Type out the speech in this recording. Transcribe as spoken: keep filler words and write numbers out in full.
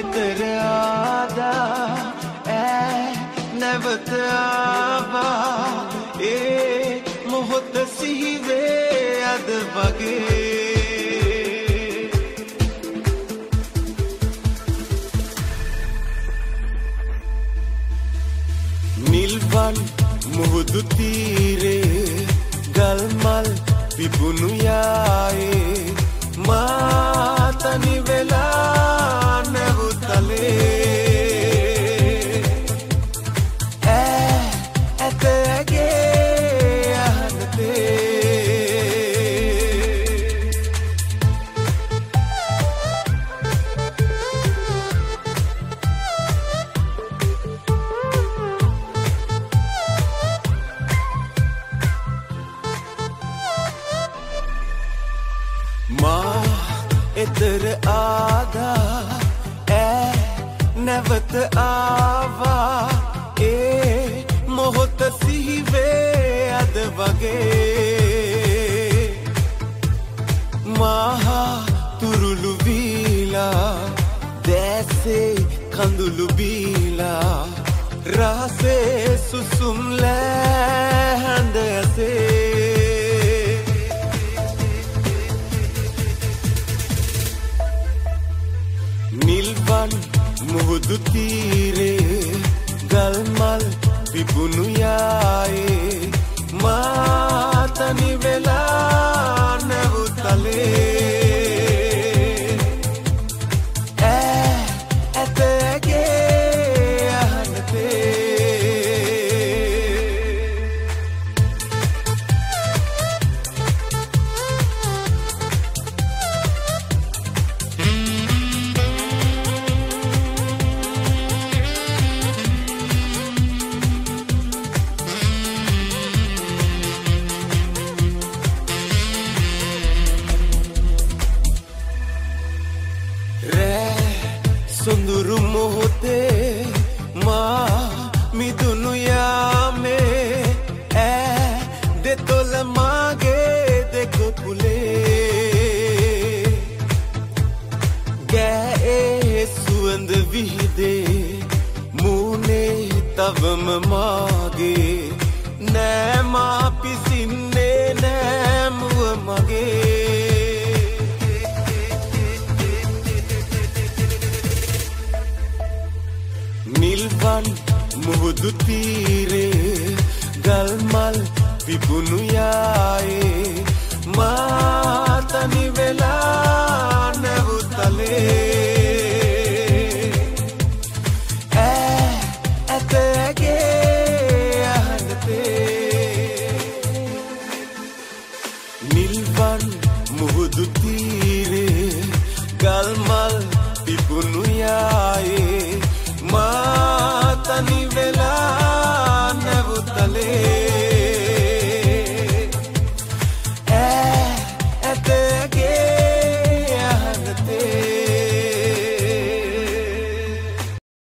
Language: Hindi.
itiraada eh nevataba eh muhtasive adbage नीलवन मुहुदु तीरे गलमल विपुनु याए मातनी वेला नेहु तले ए एतेगे आहनते माँ इधर आधा ए नवत आवा ए मोहत सीवे अदबगे माहा तुरुलु बीला जैसे कंदुलु बीला रासे सुसुमले हंदसे नीलवन मुहुदु तीरे गलमल विपुनु याए मातनी वेला नेहु तले ए एतेगे आहनते सुंदुरु मोहते माँ मी दुनिया में ए दे तो लमागे देखो पुले गए सुंद विदे मुने तब मागे नै माँ पिसिने नै मुआ मागे नीलवन मुहुदु तीरे गलमल विपुनु याए